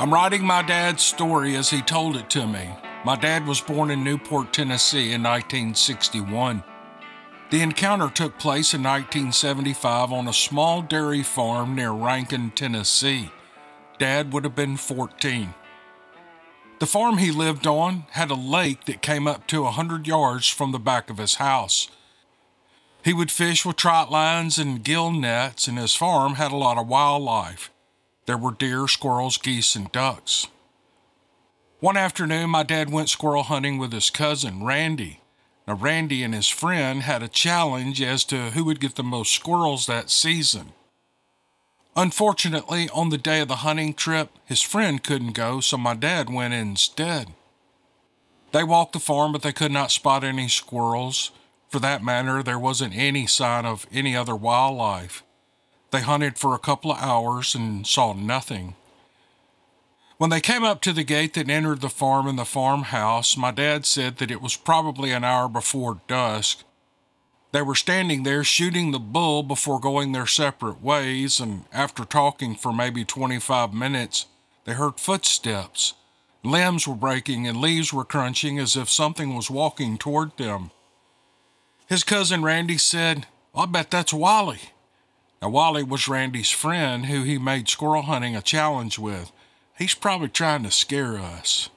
I'm writing my dad's story as he told it to me. My dad was born in Newport, Tennessee in 1961. The encounter took place in 1975 on a small dairy farm near Rankin, Tennessee. Dad would have been 14. The farm he lived on had a lake that came up to 100 yards from the back of his house. He would fish with trout lines and gill nets, and his farm had a lot of wildlife. There were deer, squirrels, geese, and ducks. One afternoon, my dad went squirrel hunting with his cousin, Randy. Now, Randy and his friend had a challenge as to who would get the most squirrels that season. Unfortunately, on the day of the hunting trip, his friend couldn't go, so my dad went instead. They walked the farm, but they could not spot any squirrels. For that matter, there wasn't any sign of any other wildlife. They hunted for a couple of hours and saw nothing. When they came up to the gate that entered the farm and the farmhouse, my dad said that it was probably an hour before dusk. They were standing there shooting the bull before going their separate ways, and after talking for maybe 25 minutes, they heard footsteps. Limbs were breaking and leaves were crunching as if something was walking toward them. His cousin Randy said, "I bet that's Wally." Now, Wally was Randy's friend who he made squirrel hunting a challenge with. He's probably trying to scare us.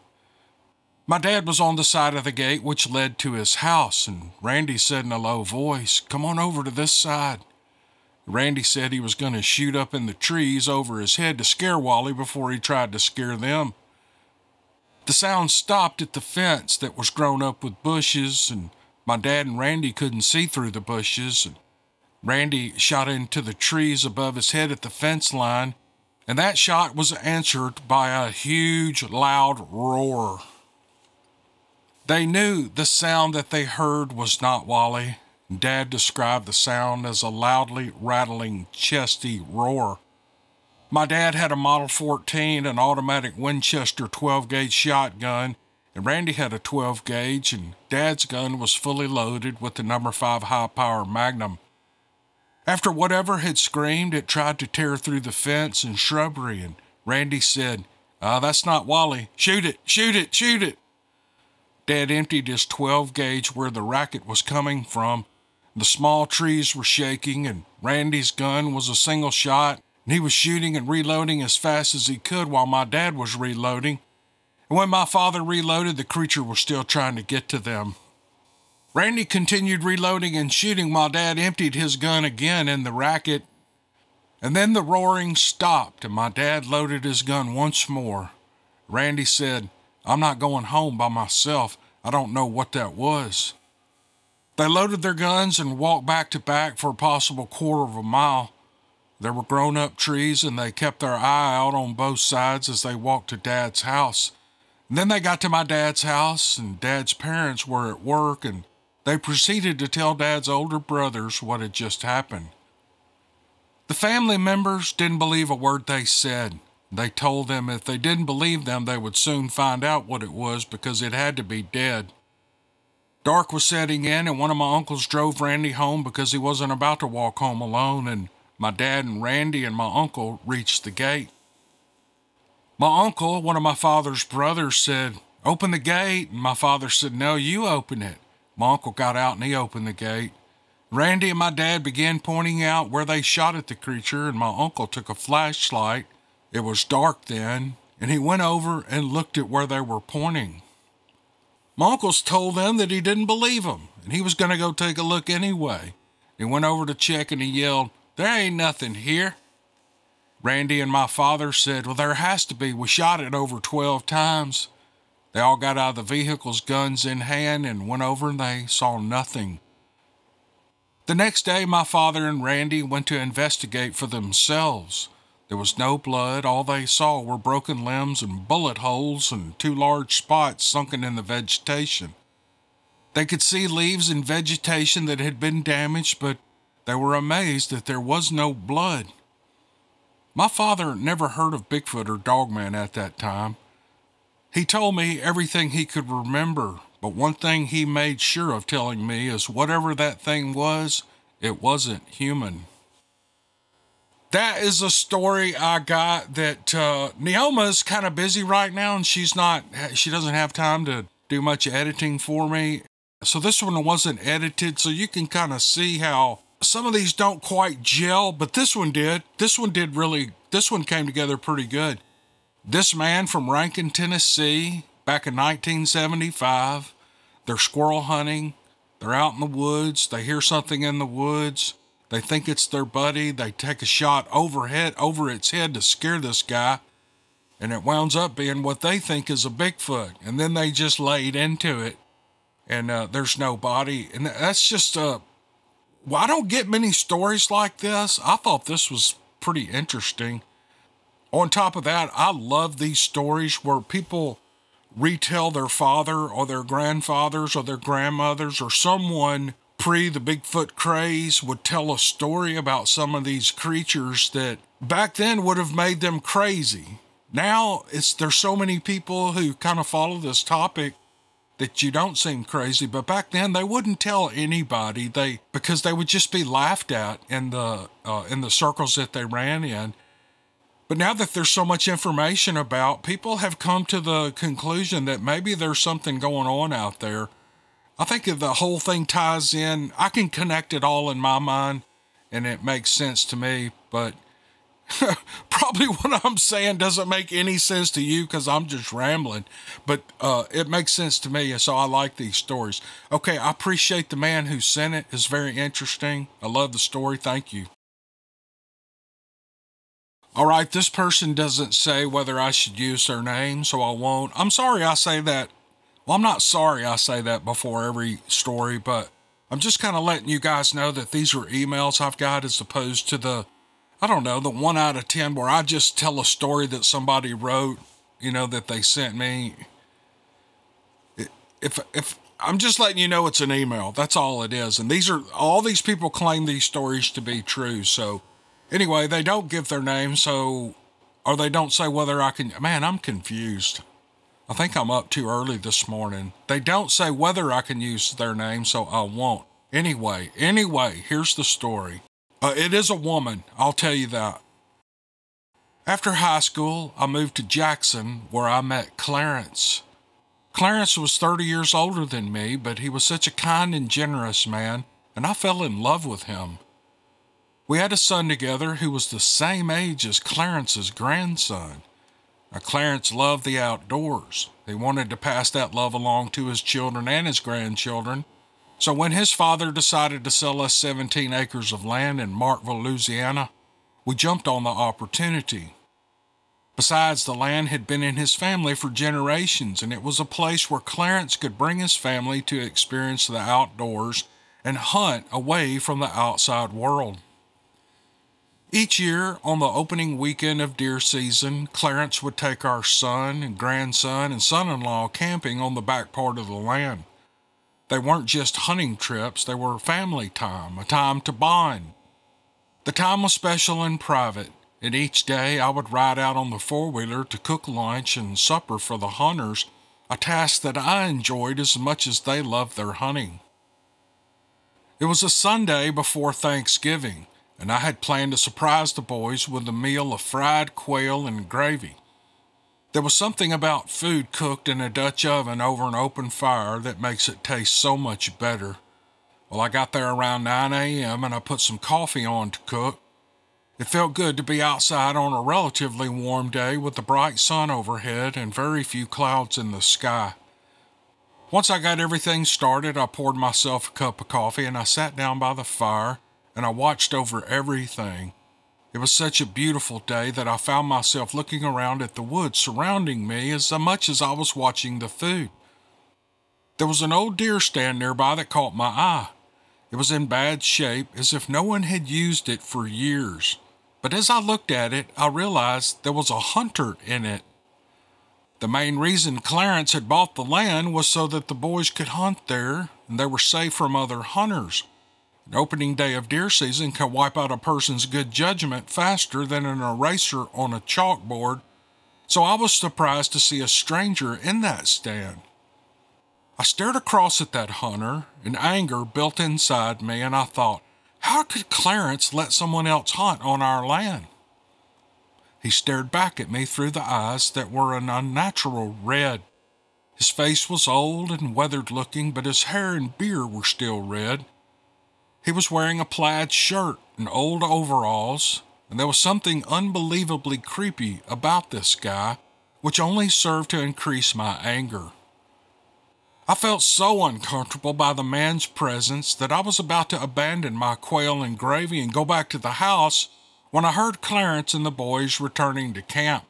My dad was on the side of the gate which led to his house, and Randy said in a low voice, "Come on over to this side." Randy said he was going to shoot up in the trees over his head to scare Wally before he tried to scare them. The sound stopped at the fence that was grown up with bushes, and my dad and Randy couldn't see through the bushes. Randy shot into the trees above his head at the fence line, and that shot was answered by a huge, loud roar. They knew the sound that they heard was not Wally. Dad described the sound as a loudly rattling, chesty roar. My dad had a Model 14, an automatic Winchester 12-gauge shotgun, and Randy had a 12-gauge, and Dad's gun was fully loaded with the #5 high-power Magnum. After whatever had screamed, it tried to tear through the fence and shrubbery, and Randy said, "That's not Wally. Shoot it, shoot it, shoot it." Dad emptied his 12-gauge where the racket was coming from. The small trees were shaking, and Randy's gun was a single shot, and he was shooting and reloading as fast as he could while my dad was reloading. When my father reloaded, the creature was still trying to get to them. Randy continued reloading and shooting while Dad emptied his gun again in the racket. And then the roaring stopped, and my dad loaded his gun once more. Randy said, "I'm not going home by myself. I don't know what that was." They loaded their guns and walked back to back for a possible quarter of a mile. There were grown-up trees, and they kept their eye out on both sides as they walked to Dad's house. Then they got to my dad's house, and Dad's parents were at work, and they proceeded to tell Dad's older brothers what had just happened. The family members didn't believe a word they said. They told them if they didn't believe them, they would soon find out what it was because it had to be dead. Dark was setting in, and one of my uncles drove Randy home because he wasn't about to walk home alone, and my dad and Randy and my uncle reached the gate. My uncle, one of my father's brothers, said, "Open the gate." And my father said, "No, you open it." My uncle got out and he opened the gate. Randy and my dad began pointing out where they shot at the creature, and my uncle took a flashlight. It was dark then, and he went over and looked at where they were pointing. My uncle's told them that he didn't believe them, and he was going to go take a look anyway. He went over to check and he yelled, "There ain't nothing here." Randy and my father said, "Well, there has to be. We shot it over 12 times. They all got out of the vehicles, guns in hand, and went over, and they saw nothing. The next day, my father and Randy went to investigate for themselves. There was no blood. All they saw were broken limbs and bullet holes and two large spots sunken in the vegetation. They could see leaves and vegetation that had been damaged, but they were amazed that there was no blood. My father never heard of Bigfoot or Dogman at that time. He told me everything he could remember, but one thing he made sure of telling me is whatever that thing was, it wasn't human. that is a story I got that Neoma's kind of busy right now, and she doesn't have time to do much editing for me. So this one wasn't edited, so you can kind of see how some of these don't quite gel, but this one did. This one came together pretty good. This man from Rankin, Tennessee, back in 1975, they're squirrel hunting. They're out in the woods. They hear something in the woods. They think it's their buddy. They take a shot over its head to scare this guy, and it winds up being what they think is a Bigfoot. And then they just laid into it, and there's no body. And that's just well, I don't get many stories like this. I thought this was pretty interesting. On top of that, I love these stories where people retell their father or their grandfathers or their grandmothers or someone pre the Bigfoot craze would tell a story about some of these creatures that back then would have made them crazy. Now there's so many people who kind of follow this topic that you don't seem crazy, but back then they wouldn't tell anybody because they would just be laughed at in the circles that they ran in. But now that there's so much information about, people have come to the conclusion that maybe there's something going on out there. I think if the whole thing ties in, I can connect it all in my mind, and it makes sense to me. But probably what I'm saying doesn't make any sense to you because I'm just rambling. But it makes sense to me, and so I like these stories. Okay, I appreciate the man who sent it. It's very interesting. I love the story. Thank you. All right, this person doesn't say whether I should use their name, so I won't. I'm sorry I say that. Well, I'm not sorry I say that before every story, but I'm just kind of letting you guys know that these are emails I've got as opposed to the, I don't know, the 1 out of 10 where I just tell a story that somebody wrote, you know, that they sent me. If I'm just letting you know it's an email. That's all it is. And all these people claim these stories to be true, so... Anyway, they don't give their name, so, or they don't say whether I can, man, I'm confused. I think I'm up too early this morning. They don't say whether I can use their name, so I won't. Anyway, here's the story. It is a woman, I'll tell you that. After high school, I moved to Jackson, where I met Clarence. Clarence was 30 years older than me, but he was such a kind and generous man, and I fell in love with him. We had a son together who was the same age as Clarence's grandson. Now, Clarence loved the outdoors. He wanted to pass that love along to his children and his grandchildren. So when his father decided to sell us 17 acres of land in Markville, Louisiana, we jumped on the opportunity. Besides, the land had been in his family for generations, and it was a place where Clarence could bring his family to experience the outdoors and hunt away from the outside world. Each year, on the opening weekend of deer season, Clarence would take our son and grandson and son-in-law camping on the back part of the land. They weren't just hunting trips, they were family time, a time to bond. The time was special and private, and each day I would ride out on the four-wheeler to cook lunch and supper for the hunters, a task that I enjoyed as much as they loved their hunting. It was a Sunday before Thanksgiving, and I had planned to surprise the boys with a meal of fried quail and gravy. There was something about food cooked in a Dutch oven over an open fire that makes it taste so much better. Well, I got there around 9 a.m. and I put some coffee on to cook. It felt good to be outside on a relatively warm day with the bright sun overhead and very few clouds in the sky. Once I got everything started, I poured myself a cup of coffee and I sat down by the fire, and I watched over everything. It was such a beautiful day that I found myself looking around at the woods surrounding me as much as I was watching the food. There was an old deer stand nearby that caught my eye. It was in bad shape, as if no one had used it for years. But as I looked at it, I realized there was a hunter in it. The main reason Clarence had bought the land was so that the boys could hunt there, and they were safe from other hunters. An opening day of deer season can wipe out a person's good judgment faster than an eraser on a chalkboard, so I was surprised to see a stranger in that stand. I stared across at that hunter, and anger built inside me, and I thought, How could Clarence let someone else hunt on our land? He stared back at me through the eyes that were an unnatural red. His face was old and weathered-looking, but his hair and beard were still red. He was wearing a plaid shirt and old overalls, and there was something unbelievably creepy about this guy, which only served to increase my anger. I felt so uncomfortable by the man's presence that I was about to abandon my quail and gravy and go back to the house when I heard Clarence and the boys returning to camp.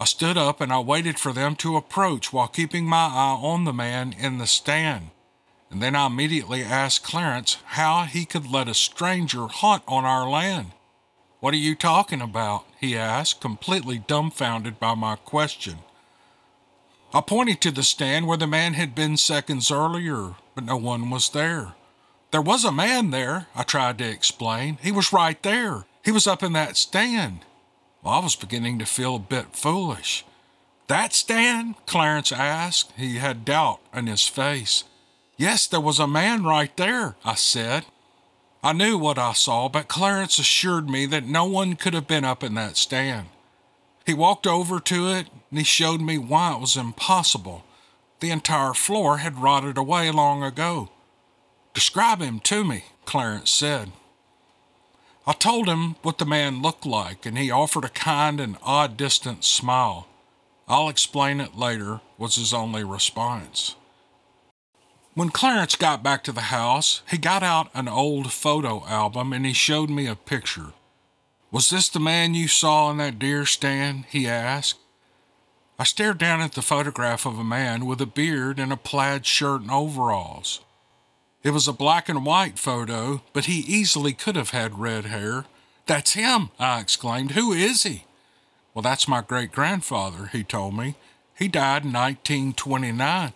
I stood up and I waited for them to approach while keeping my eye on the man in the stand, and then I immediately asked Clarence how he could let a stranger hunt on our land. "What are you talking about?" he asked, completely dumbfounded by my question. I pointed to the stand where the man had been seconds earlier, but no one was there. "There was a man there," I tried to explain. "He was right there. He was up in that stand." Well, I was beginning to feel a bit foolish. "That stand?" Clarence asked. He had doubt in his face. "Yes, there was a man right there," I said. I knew what I saw, but Clarence assured me that no one could have been up in that stand. He walked over to it, and he showed me why it was impossible. The entire floor had rotted away long ago. "Describe him to me," Clarence said. I told him what the man looked like, and he offered a kind and odd distant smile. "I'll explain it later," was his only response. When Clarence got back to the house, he got out an old photo album and he showed me a picture. "Was this the man you saw in that deer stand?" he asked. I stared down at the photograph of a man with a beard and a plaid shirt and overalls. It was a black and white photo, but he easily could have had red hair. "That's him," I exclaimed. "Who is he?" "Well, that's my great-grandfather," he told me. "He died in 1929.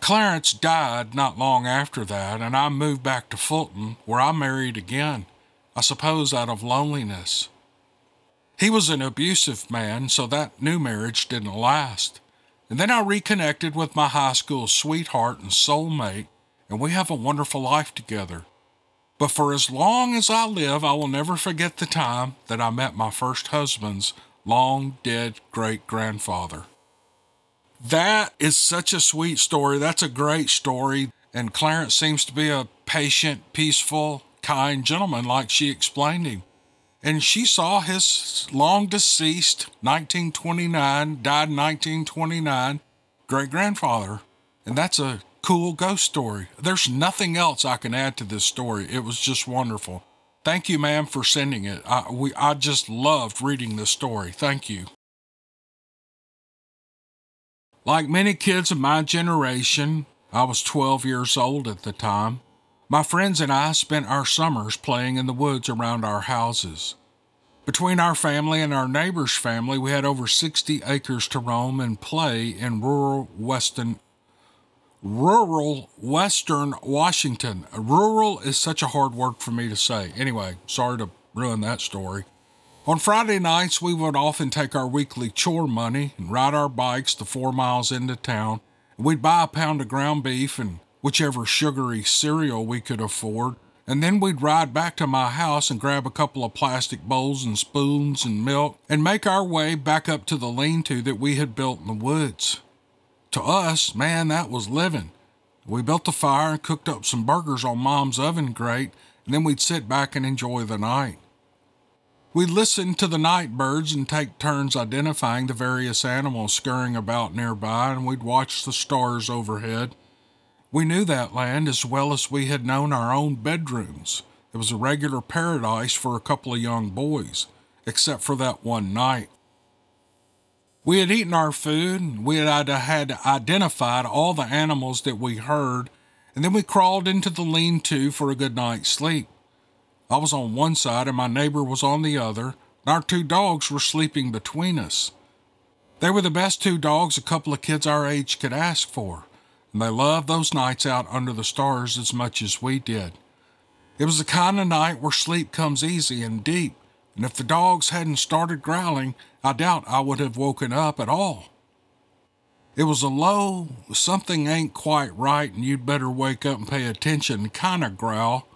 Clarence died not long after that, and I moved back to Fulton, where I married again, I suppose out of loneliness. He was an abusive man, so that new marriage didn't last. And then I reconnected with my high school sweetheart and soulmate, and we have a wonderful life together. But for as long as I live, I will never forget the time that I met my first husband's long-dead great-grandfather." That is such a sweet story. That's a great story. And Clarence seems to be a patient, peaceful, kind gentleman, like she explained him. And she saw his long-deceased, 1929, died in 1929, great-grandfather. And that's a cool ghost story. There's nothing else I can add to this story. It was just wonderful. Thank you, ma'am, for sending it. I just loved reading this story. Thank you. Like many kids of my generation, I was 12 years old at the time, my friends and I spent our summers playing in the woods around our houses. Between our family and our neighbor's family, we had over 60 acres to roam and play in rural western Washington. Rural is such a hard word for me to say. Anyway, sorry to ruin that story. On Friday nights, we would often take our weekly chore money and ride our bikes the 4 miles into town. We'd buy a pound of ground beef and whichever sugary cereal we could afford, and then we'd ride back to my house and grab a couple of plastic bowls and spoons and milk and make our way back up to the lean-to that we had built in the woods. To us, man, that was living. We built a fire and cooked up some burgers on Mom's oven grate, and then we'd sit back and enjoy the night. We'd listen to the night birds and take turns identifying the various animals scurrying about nearby, and we'd watch the stars overhead. We knew that land as well as we had known our own bedrooms. It was a regular paradise for a couple of young boys, except for that one night. We had eaten our food, and we had identified all the animals that we heard, and then we crawled into the lean-to for a good night's sleep. I was on one side and my neighbor was on the other, and our two dogs were sleeping between us. They were the best two dogs a couple of kids our age could ask for, and they loved those nights out under the stars as much as we did. It was the kind of night where sleep comes easy and deep, and if the dogs hadn't started growling, I doubt I would have woken up at all. It was a low, something ain't quite right and you'd better wake up and pay attention kind of growl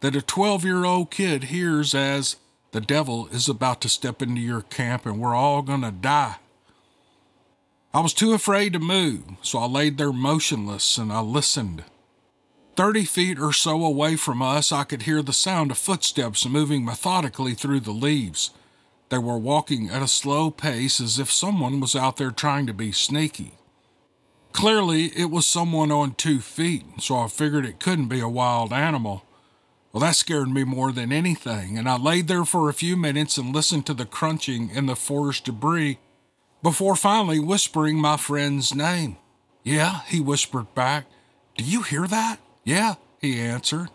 that a 12-year-old kid hears as the devil is about to step into your camp and we're all gonna die. I was too afraid to move, so I laid there motionless and I listened. 30 feet or so away from us, I could hear the sound of footsteps moving methodically through the leaves. They were walking at a slow pace as if someone was out there trying to be sneaky. Clearly, it was someone on 2 feet, so I figured it couldn't be a wild animal. Well, that scared me more than anything, and I laid there for a few minutes and listened to the crunching in the forest debris before finally whispering my friend's name. "Yeah," he whispered back. "Do you hear that?" "Yeah," he answered.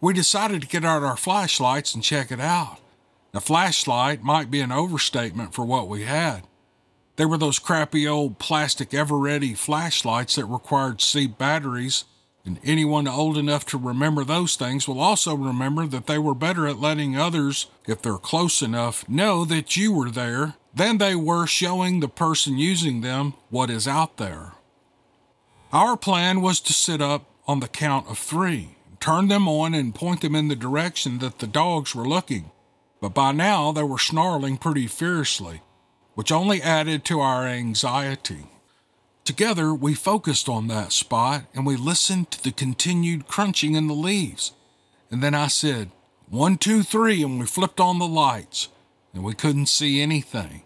We decided to get out our flashlights and check it out. The flashlight might be an overstatement for what we had. They were those crappy old plastic ever-ready flashlights that required C batteries, and anyone old enough to remember those things will also remember that they were better at letting others, if they're close enough, know that you were there than they were showing the person using them what is out there. Our plan was to sit up on the count of 3, turn them on and point them in the direction that the dogs were looking, but by now they were snarling pretty fiercely, which only added to our anxiety. Together, we focused on that spot, and we listened to the continued crunching in the leaves. And then I said, "1, 2, 3," and we flipped on the lights, and we couldn't see anything.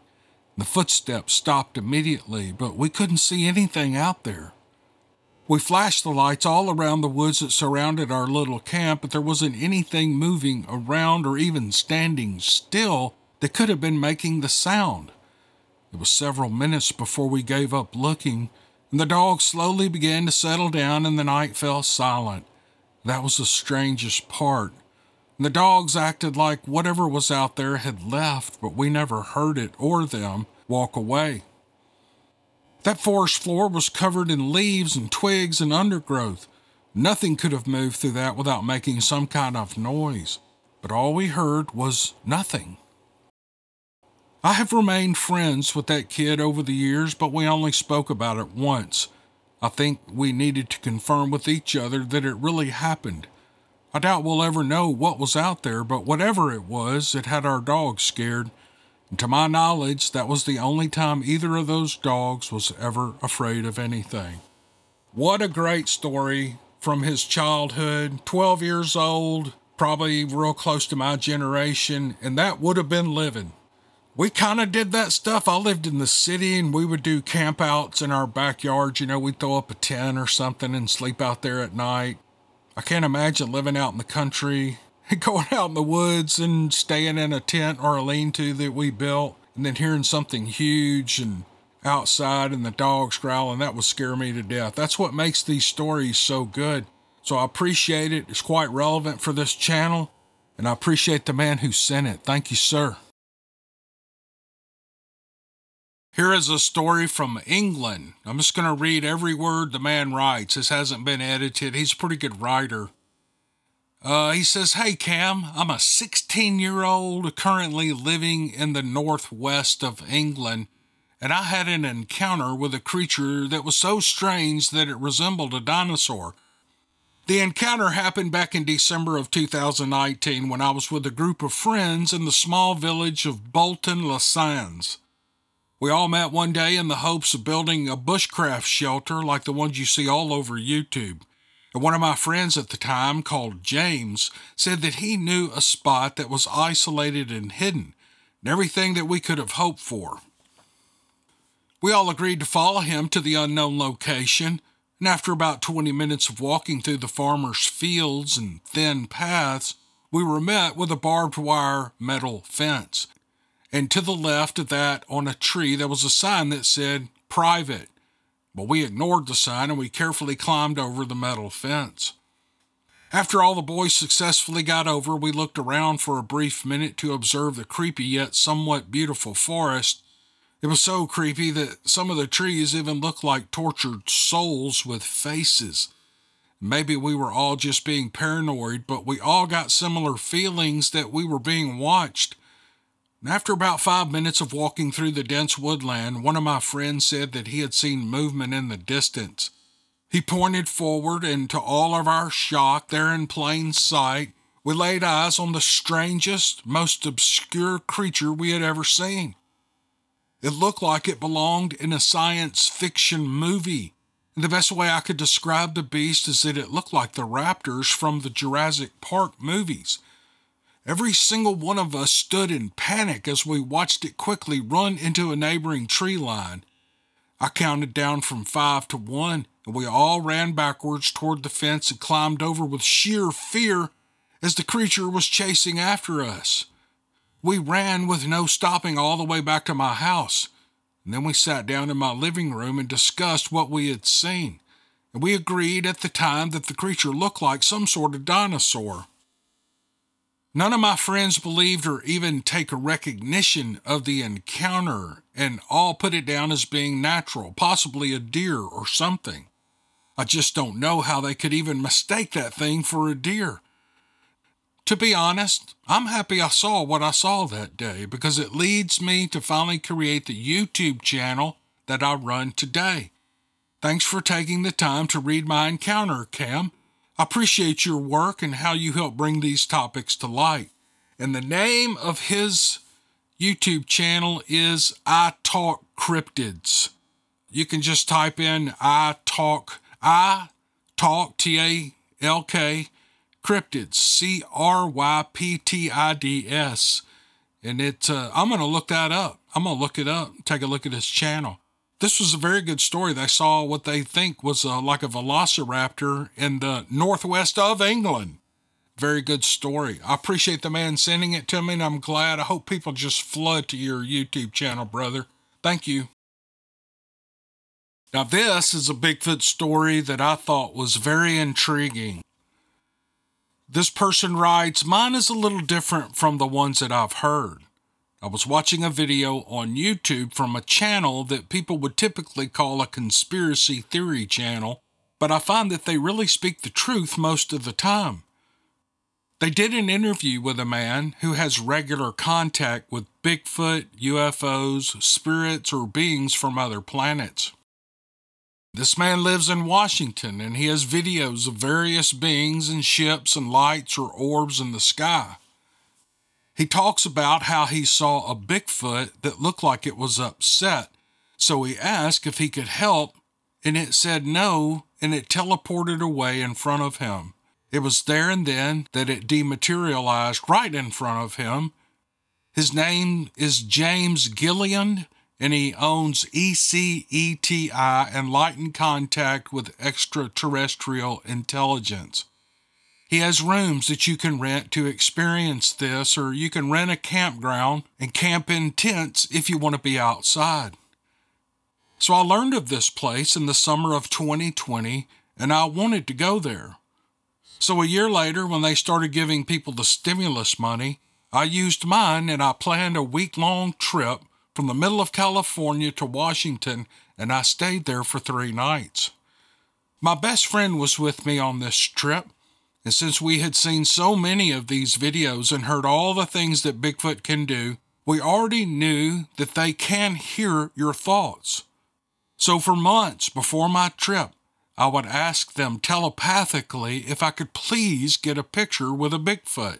The footsteps stopped immediately, but we couldn't see anything out there. We flashed the lights all around the woods that surrounded our little camp, but there wasn't anything moving around or even standing still that could have been making the sound. It was several minutes before we gave up looking, and the dogs slowly began to settle down and the night fell silent. That was the strangest part. The dogs acted like whatever was out there had left, but we never heard it or them walk away. That forest floor was covered in leaves and twigs and undergrowth. Nothing could have moved through that without making some kind of noise, but all we heard was nothing. I have remained friends with that kid over the years, but we only spoke about it once. I think we needed to confirm with each other that it really happened. I doubt we'll ever know what was out there, but whatever it was, it had our dogs scared. And to my knowledge, that was the only time either of those dogs was ever afraid of anything. What a great story from his childhood, 12 years old, probably real close to my generation, and that would have been living. We kind of did that stuff. I lived in the city and we would do campouts in our backyard. You know, we'd throw up a tent or something and sleep out there at night. I can't imagine living out in the country and going out in the woods and staying in a tent or a lean-to that we built and then hearing something huge and outside and the dogs growling. That would scare me to death. That's what makes these stories so good. So I appreciate it. It's quite relevant for this channel, and I appreciate the man who sent it. Thank you, sir. Here is a story from England. I'm just going to read every word the man writes. This hasn't been edited. He's a pretty good writer. He says, "Hey, Cam, I'm a 16-year-old currently living in the northwest of England, and I had an encounter with a creature that was so strange that it resembled a dinosaur. The encounter happened back in December of 2019 when I was with a group of friends in the small village of Bolton-les-Sands. We all met one day in the hopes of building a bushcraft shelter like the ones you see all over YouTube. And one of my friends at the time, called James, said that he knew a spot that was isolated and hidden, and everything that we could have hoped for. We all agreed to follow him to the unknown location, and after about 20 minutes of walking through the farmer's fields and thin paths, we were met with a barbed wire metal fence. And to the left of that, on a tree, there was a sign that said, 'Private.' But we ignored the sign and we carefully climbed over the metal fence. After all the boys successfully got over, we looked around for a brief minute to observe the creepy yet somewhat beautiful forest. It was so creepy that some of the trees even looked like tortured souls with faces. Maybe we were all just being paranoid, but we all got similar feelings that we were being watched. After about 5 minutes of walking through the dense woodland, one of my friends said that he had seen movement in the distance. He pointed forward, and to all of our shock, there in plain sight we laid eyes on the strangest, most obscure creature we had ever seen. It looked like it belonged in a science fiction movie, and the best way I could describe the beast is that it looked like the raptors from the Jurassic Park movies. Every single one of us stood in panic as we watched it quickly run into a neighboring tree line. I counted down from 5 to 1, and we all ran backwards toward the fence and climbed over with sheer fear as the creature was chasing after us. We ran with no stopping all the way back to my house, and then we sat down in my living room and discussed what we had seen, and we agreed at the time that the creature looked like some sort of dinosaur. None of my friends believed or even take a recognition of the encounter, and all put it down as being natural, possibly a deer or something. I just don't know how they could even mistake that thing for a deer. To be honest, I'm happy I saw what I saw that day because it leads me to finally create the YouTube channel that I run today. Thanks for taking the time to read my encounter, Cam. I appreciate your work and how you help bring these topics to light. And the name of his YouTube channel is I Talk Cryptids. You can just type in I Talk, T-A-L-K, Cryptids, C-R-Y-P-T-I-D-S. And I'm going to look that up. I'm going to look it up and take a look at his channel. This was a very good story. They saw what they think was like a velociraptor in the northwest of England. Very good story. I appreciate the man sending it to me, and I'm glad. I hope people just flood to your YouTube channel, brother. Thank you. Now, this is a Bigfoot story that I thought was very intriguing. This person writes, mine is a little different from the ones that I've heard. I was watching a video on YouTube from a channel that people would typically call a conspiracy theory channel, but I find that they really speak the truth most of the time. They did an interview with a man who has regular contact with Bigfoot, UFOs, spirits, or beings from other planets. This man lives in Washington, and he has videos of various beings and ships and lights or orbs in the sky. He talks about how he saw a Bigfoot that looked like it was upset, so he asked if he could help, and it said no, and it teleported away in front of him. It was there and then that it dematerialized right in front of him. His name is James Gillian, and he owns ECETI, Enlightened Contact with Extraterrestrial Intelligence. He has rooms that you can rent to experience this, or you can rent a campground and camp in tents if you want to be outside. So I learned of this place in the summer of 2020, and I wanted to go there. So a year later, when they started giving people the stimulus money, I used mine and I planned a week-long trip from the middle of California to Washington, and I stayed there for 3 nights. My best friend was with me on this trip, and since we had seen so many of these videos and heard all the things that Bigfoot can do, we already knew that they can hear your thoughts. So for months before my trip, I would ask them telepathically if I could please get a picture with a Bigfoot.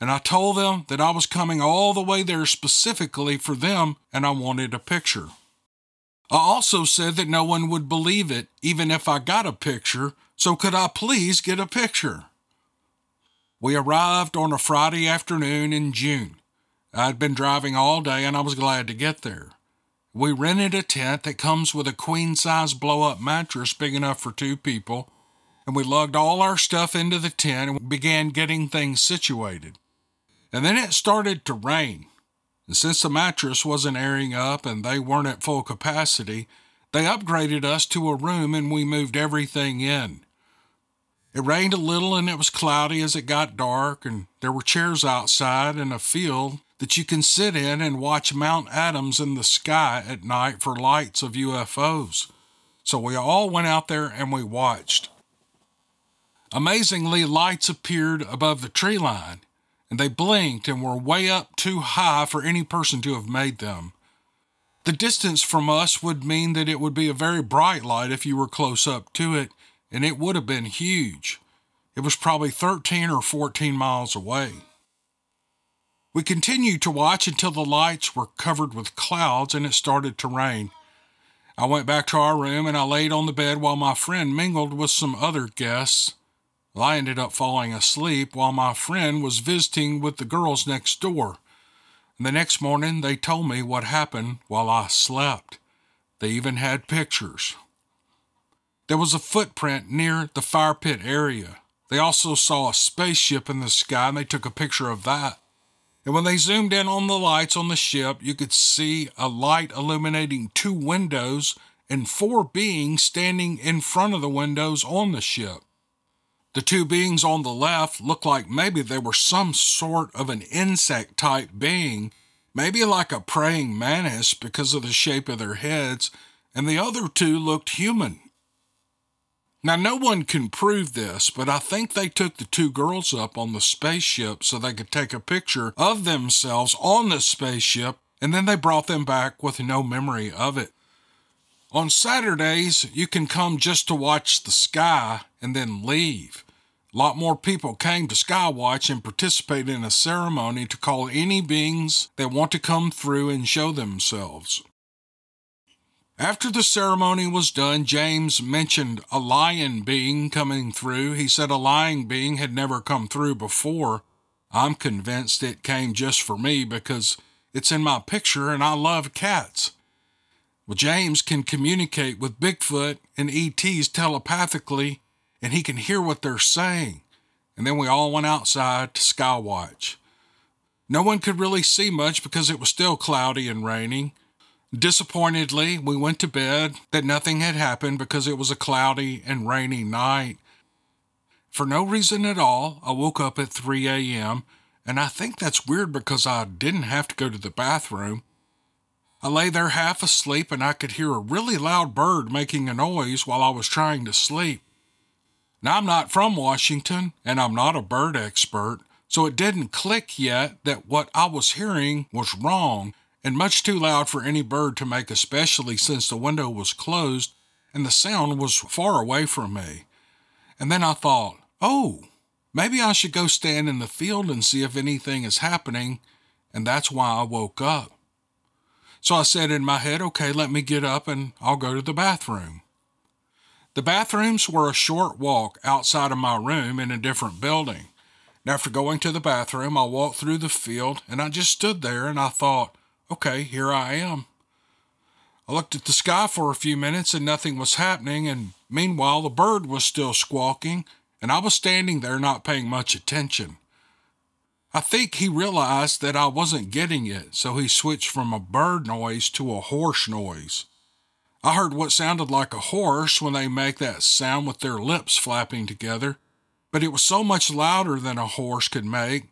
And I told them that I was coming all the way there specifically for them and I wanted a picture. I also said that no one would believe it even if I got a picture, so could I please get a picture? We arrived on a Friday afternoon in June. I'd been driving all day and I was glad to get there. We rented a tent that comes with a queen-size blow-up mattress big enough for 2 people, and we lugged all our stuff into the tent and began getting things situated. And then it started to rain. And since the mattress wasn't airing up and they weren't at full capacity, they upgraded us to a room and we moved everything in. It rained a little and it was cloudy as it got dark, and there were chairs outside and a field that you can sit in and watch Mount Adams in the sky at night for lights of UFOs. So we all went out there and we watched. Amazingly, lights appeared above the tree line, and they blinked and were way up too high for any person to have made them. The distance from us would mean that it would be a very bright light if you were close up to it, and it would have been huge. It was probably 13 or 14 miles away. We continued to watch until the lights were covered with clouds and it started to rain. I went back to our room and I laid on the bed while my friend mingled with some other guests. Well, I ended up falling asleep while my friend was visiting with the girls next door. And the next morning, they told me what happened while I slept. They even had pictures. There was a footprint near the fire pit area. They also saw a spaceship in the sky, and they took a picture of that. And when they zoomed in on the lights on the ship, you could see a light illuminating two windows and four beings standing in front of the windows on the ship. The two beings on the left looked like maybe they were some sort of an insect-type being, maybe like a praying mantis because of the shape of their heads, and the other two looked human. Now, no one can prove this, but I think they took the two girls up on the spaceship so they could take a picture of themselves on the spaceship, and then they brought them back with no memory of it. On Saturdays, you can come just to watch the sky and then leave. A lot more people came to Skywatch and participated in a ceremony to call any beings that want to come through and show themselves. After the ceremony was done, James mentioned a lion being coming through. He said a lion being had never come through before. I'm convinced it came just for me because it's in my picture and I love cats. Well, James can communicate with Bigfoot and ETs telepathically, and he can hear what they're saying. And then we all went outside to Skywatch. No one could really see much because it was still cloudy and raining. Disappointedly, we went to bed that nothing had happened because it was a cloudy and rainy night. For no reason at all, I woke up at 3 a.m., and I think that's weird because I didn't have to go to the bathroom. I lay there half asleep, and I could hear a really loud bird making a noise while I was trying to sleep. Now, I'm not from Washington, and I'm not a bird expert, so it didn't click yet that what I was hearing was wrong, and much too loud for any bird to make, especially since the window was closed and the sound was far away from me. And then I thought, oh, maybe I should go stand in the field and see if anything is happening, and that's why I woke up. So I said in my head, okay, let me get up and I'll go to the bathroom. The bathrooms were a short walk outside of my room in a different building. And after going to the bathroom, I walked through the field and I just stood there and I thought, okay, here I am. I looked at the sky for a few minutes and nothing was happening, and meanwhile the bird was still squawking and I was standing there not paying much attention. I think he realized that I wasn't getting it, so he switched from a bird noise to a horse noise. I heard what sounded like a horse when they make that sound with their lips flapping together, but it was so much louder than a horse could make,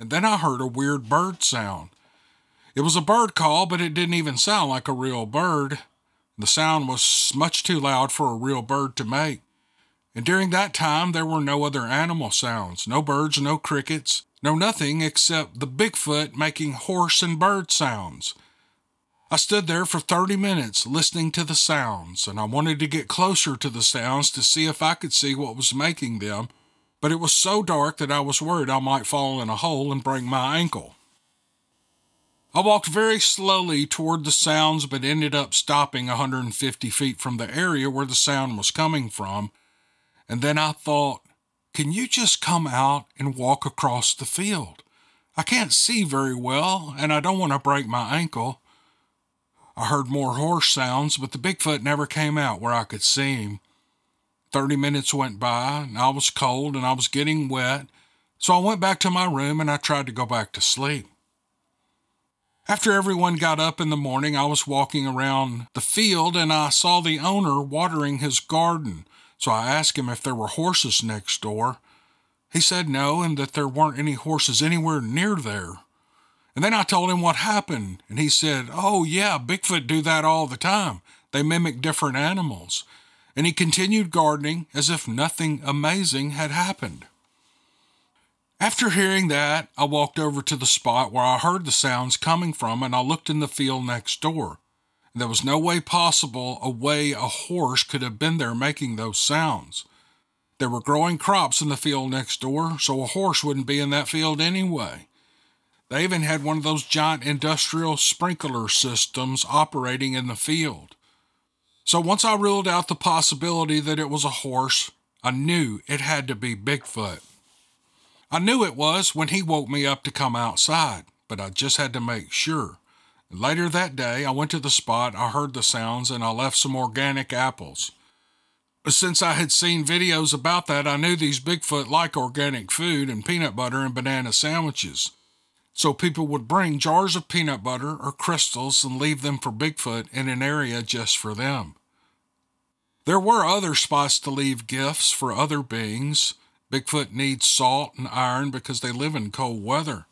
and then I heard a weird bird sound. It was a bird call, but it didn't even sound like a real bird. The sound was much too loud for a real bird to make. And during that time, there were no other animal sounds. No birds, no crickets, no nothing except the Bigfoot making horse and bird sounds. I stood there for 30 minutes listening to the sounds, and I wanted to get closer to the sounds to see if I could see what was making them. But it was so dark that I was worried I might fall in a hole and break my ankle. I walked very slowly toward the sounds, but ended up stopping 150 feet from the area where the sound was coming from. And then I thought, can you just come out and walk across the field? I can't see very well, and I don't want to break my ankle. I heard more horse sounds, but the Bigfoot never came out where I could see him. 30 minutes went by, and I was cold, and I was getting wet, so I went back to my room, and I tried to go back to sleep. After everyone got up in the morning, I was walking around the field and I saw the owner watering his garden. So I asked him if there were horses next door. He said no and that there weren't any horses anywhere near there. And then I told him what happened and he said, oh yeah, Bigfoot do that all the time. They mimic different animals. And he continued gardening as if nothing amazing had happened. After hearing that, I walked over to the spot where I heard the sounds coming from, and I looked in the field next door. There was no way possible a horse could have been there making those sounds. There were growing crops in the field next door, so a horse wouldn't be in that field anyway. They even had one of those giant industrial sprinkler systems operating in the field. So once I ruled out the possibility that it was a horse, I knew it had to be Bigfoot. I knew it was when he woke me up to come outside, but I just had to make sure. Later that day, I went to the spot, I heard the sounds, and I left some organic apples. Since I had seen videos about that, I knew these Bigfoot like organic food and peanut butter and banana sandwiches. So people would bring jars of peanut butter or crystals and leave them for Bigfoot in an area just for them. There were other spots to leave gifts for other beings. Bigfoot needs salt and iron because they live in cold weather.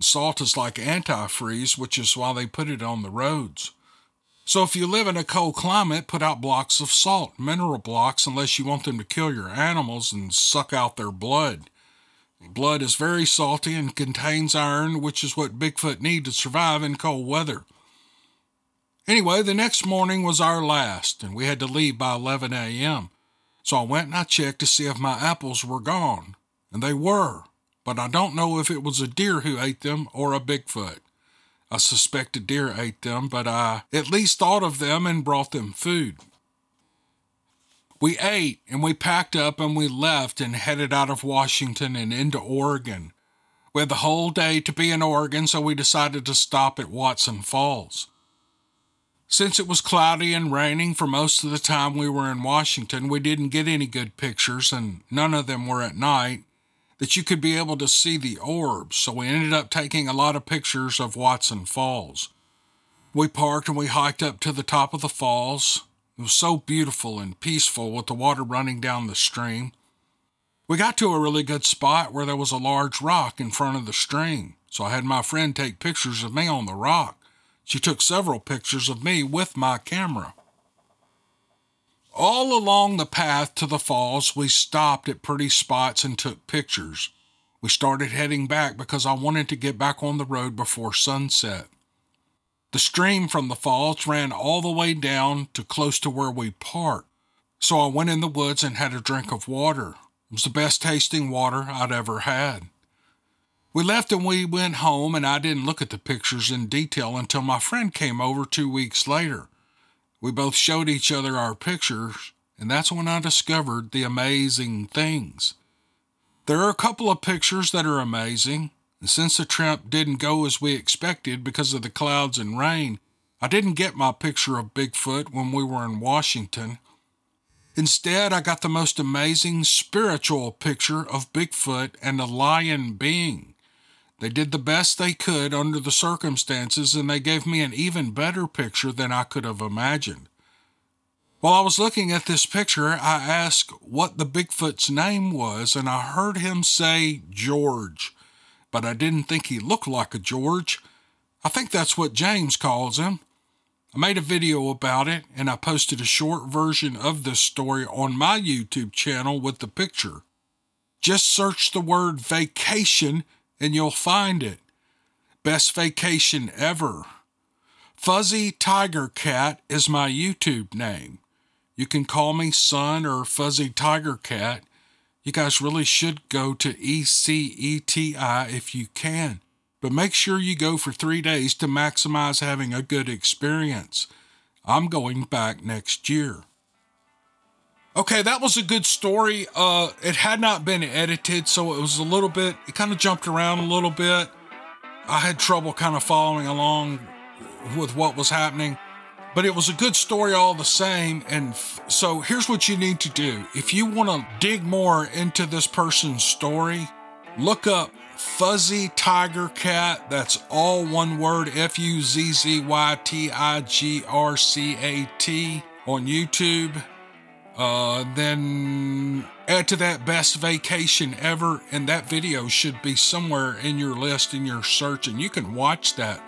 Salt is like antifreeze, which is why they put it on the roads. So if you live in a cold climate, put out blocks of salt, mineral blocks, unless you want them to kill your animals and suck out their blood. Blood is very salty and contains iron, which is what Bigfoot need to survive in cold weather. Anyway, the next morning was our last, and we had to leave by 11 a.m. So I went and I checked to see if my apples were gone, and they were. But I don't know if it was a deer who ate them or a Bigfoot. I suspect a deer ate them, but I at least thought of them and brought them food. We ate and we packed up and we left and headed out of Washington and into Oregon. We had the whole day to be in Oregon, so we decided to stop at Watson Falls. Since it was cloudy and raining for most of the time we were in Washington, we didn't get any good pictures, and none of them were at night, that you could be able to see the orbs, so we ended up taking a lot of pictures of Watson Falls. We parked and we hiked up to the top of the falls. It was so beautiful and peaceful with the water running down the stream. We got to a really good spot where there was a large rock in front of the stream, so I had my friend take pictures of me on the rock. She took several pictures of me with my camera. All along the path to the falls, we stopped at pretty spots and took pictures. We started heading back because I wanted to get back on the road before sunset. The stream from the falls ran all the way down to close to where we parked, so I went in the woods and had a drink of water. It was the best tasting water I'd ever had. We left and we went home, and I didn't look at the pictures in detail until my friend came over 2 weeks later. We both showed each other our pictures, and that's when I discovered the amazing things. There are a couple of pictures that are amazing, and since the trip didn't go as we expected because of the clouds and rain, I didn't get my picture of Bigfoot when we were in Washington. Instead, I got the most amazing spiritual picture of Bigfoot and a lion being. They did the best they could under the circumstances, and they gave me an even better picture than I could have imagined. While I was looking at this picture, I asked what the Bigfoot's name was, and I heard him say George, but I didn't think he looked like a George. I think that's what James calls him. I made a video about it, and I posted a short version of this story on my YouTube channel with the picture. Just search the word vacation and you'll find it. Best vacation ever. Fuzzy Tiger Cat is my YouTube name. You can call me Son or Fuzzy Tiger Cat. You guys really should go to ECETI if you can, but make sure you go for 3 days to maximize having a good experience. I'm going back next year. Okay, that was a good story. It had not been edited, so it kind of jumped around a little bit. I had trouble kind of following along with what was happening, but it was a good story all the same. And so here's what you need to do. If you want to dig more into this person's story, look up Fuzzy Tiger Cat. That's all one word, F-U-Z-Z-Y-T-I-G-R-C-A-T on YouTube. Then add to that best vacation ever, and that video should be somewhere in your list, in your search, and you can watch that.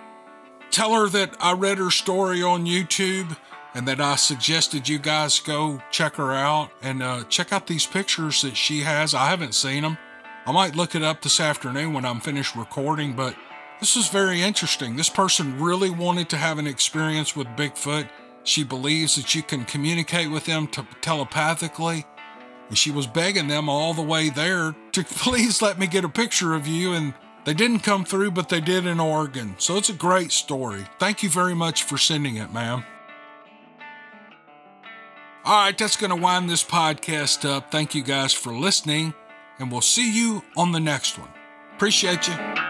Tell her that I read her story on YouTube and that I suggested you guys go check her out and check out these pictures that she has. I haven't seen them. I might look it up this afternoon when I'm finished recording, but this is very interesting. This person really wanted to have an experience with Bigfoot. She believes that you can communicate with them telepathically. And she was begging them all the way there to please let me get a picture of you. And they didn't come through, but they did in Oregon. So it's a great story. Thank you very much for sending it, ma'am. All right, that's going to wind this podcast up. Thank you guys for listening, and we'll see you on the next one. Appreciate you.